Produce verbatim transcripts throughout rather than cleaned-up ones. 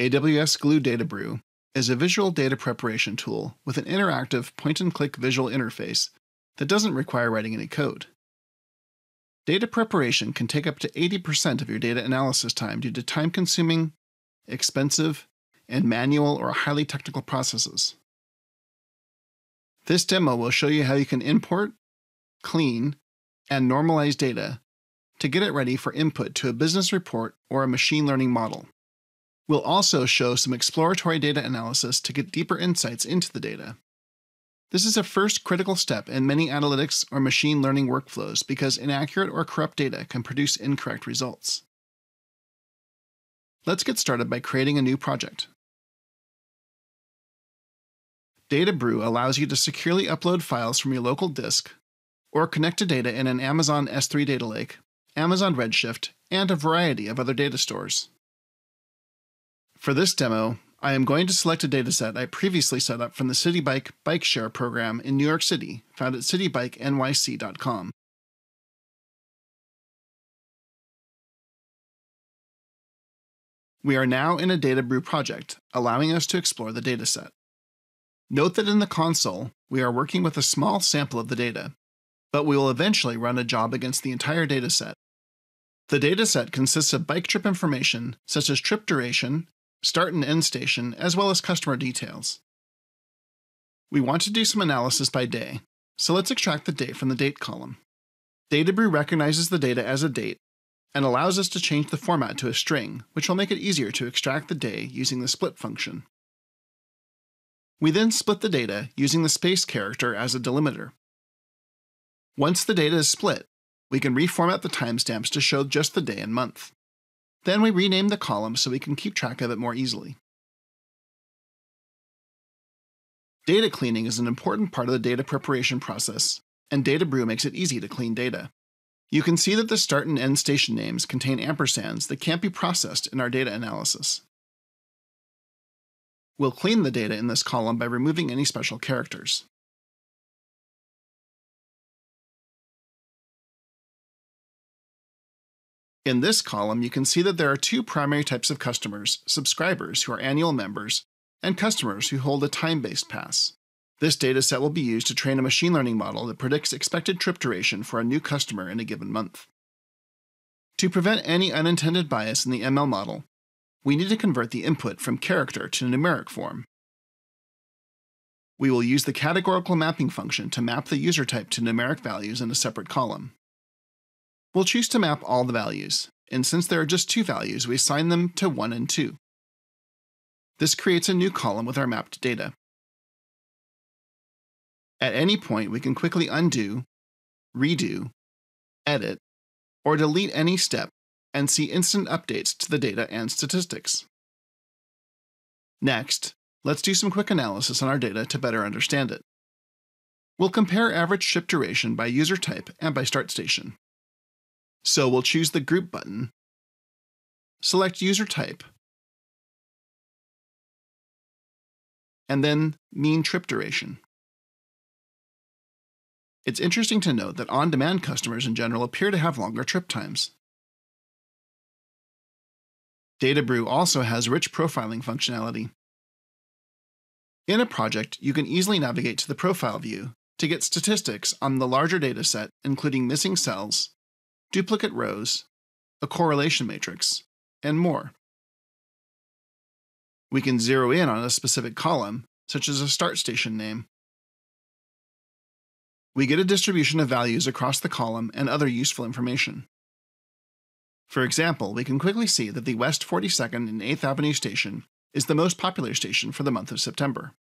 A W S Glue DataBrew is a visual data preparation tool with an interactive point-and-click visual interface that doesn't require writing any code. Data preparation can take up to eighty percent of your data analysis time due to time-consuming, expensive, and manual or highly technical processes. This demo will show you how you can import, clean, and normalize data to get it ready for input to a business report or a machine learning model. We'll also show some exploratory data analysis to get deeper insights into the data. This is a first critical step in many analytics or machine learning workflows because inaccurate or corrupt data can produce incorrect results. Let's get started by creating a new project. DataBrew allows you to securely upload files from your local disk or connect to data in an Amazon S three data lake, Amazon Redshift, and a variety of other data stores. For this demo, I am going to select a dataset I previously set up from the City Bike Bike Share program in New York City, found at city bike N Y C dot com. We are now in a DataBrew project, allowing us to explore the dataset. Note that in the console, we are working with a small sample of the data, but we will eventually run a job against the entire dataset. The dataset consists of bike trip information, such as trip duration, start and end station, as well as customer details. We want to do some analysis by day, so let's extract the date from the date column. DataBrew recognizes the data as a date and allows us to change the format to a string, which will make it easier to extract the day using the split function. We then split the data using the space character as a delimiter. Once the data is split, we can reformat the timestamps to show just the day and month. Then we rename the column so we can keep track of it more easily. Data cleaning is an important part of the data preparation process, and DataBrew makes it easy to clean data. You can see that the start and end station names contain ampersands that can't be processed in our data analysis. We'll clean the data in this column by removing any special characters. In this column, you can see that there are two primary types of customers, subscribers who are annual members, and customers who hold a time-based pass. This dataset will be used to train a machine learning model that predicts expected trip duration for a new customer in a given month. To prevent any unintended bias in the M L model, we need to convert the input from character to numeric form. We will use the categorical mapping function to map the user type to numeric values in a separate column. We'll choose to map all the values, and since there are just two values, we assign them to one and two. This creates a new column with our mapped data. At any point, we can quickly undo, redo, edit, or delete any step and see instant updates to the data and statistics. Next, let's do some quick analysis on our data to better understand it. We'll compare average trip duration by user type and by start station. So we'll choose the Group button, select User Type, and then Mean Trip Duration. It's interesting to note that on-demand customers in general appear to have longer trip times. DataBrew also has rich profiling functionality. In a project, you can easily navigate to the Profile view to get statistics on the larger dataset, including missing cells, duplicate rows, a correlation matrix, and more. We can zero in on a specific column, such as a start station name. We get a distribution of values across the column and other useful information. For example, we can quickly see that the West forty-second and eighth Avenue station is the most popular station for the month of September.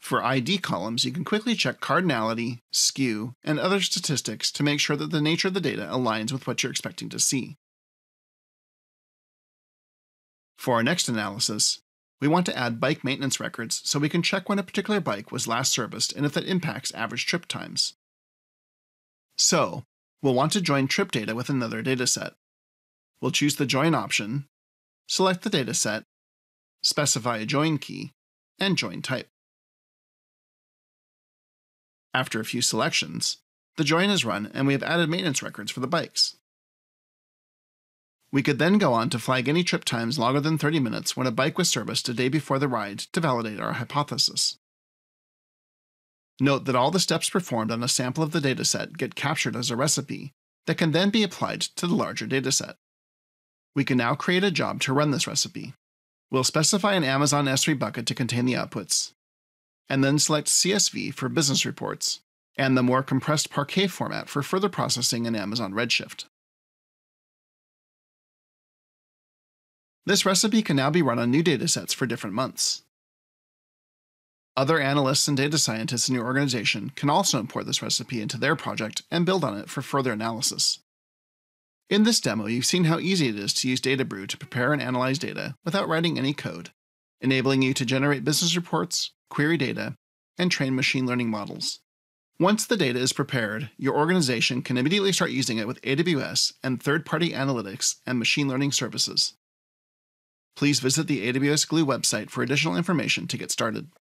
For I D columns, you can quickly check cardinality, skew, and other statistics to make sure that the nature of the data aligns with what you're expecting to see. For our next analysis, we want to add bike maintenance records so we can check when a particular bike was last serviced and if that impacts average trip times. So, we'll want to join trip data with another dataset. We'll choose the Join option, select the dataset, specify a join key, and join type. After a few selections, the join is run and we have added maintenance records for the bikes. We could then go on to flag any trip times longer than thirty minutes when a bike was serviced a day before the ride to validate our hypothesis. Note that all the steps performed on a sample of the dataset get captured as a recipe that can then be applied to the larger dataset. We can now create a job to run this recipe. We'll specify an Amazon S three bucket to contain the outputs, and then select C S V for business reports, and the more compressed parquet format for further processing in Amazon Redshift. This recipe can now be run on new datasets for different months. Other analysts and data scientists in your organization can also import this recipe into their project and build on it for further analysis. In this demo, you've seen how easy it is to use DataBrew to prepare and analyze data without writing any code, enabling you to generate business reports, query data, and train machine learning models. Once the data is prepared, your organization can immediately start using it with A W S and third-party analytics and machine learning services. Please visit the A W S Glue website for additional information to get started.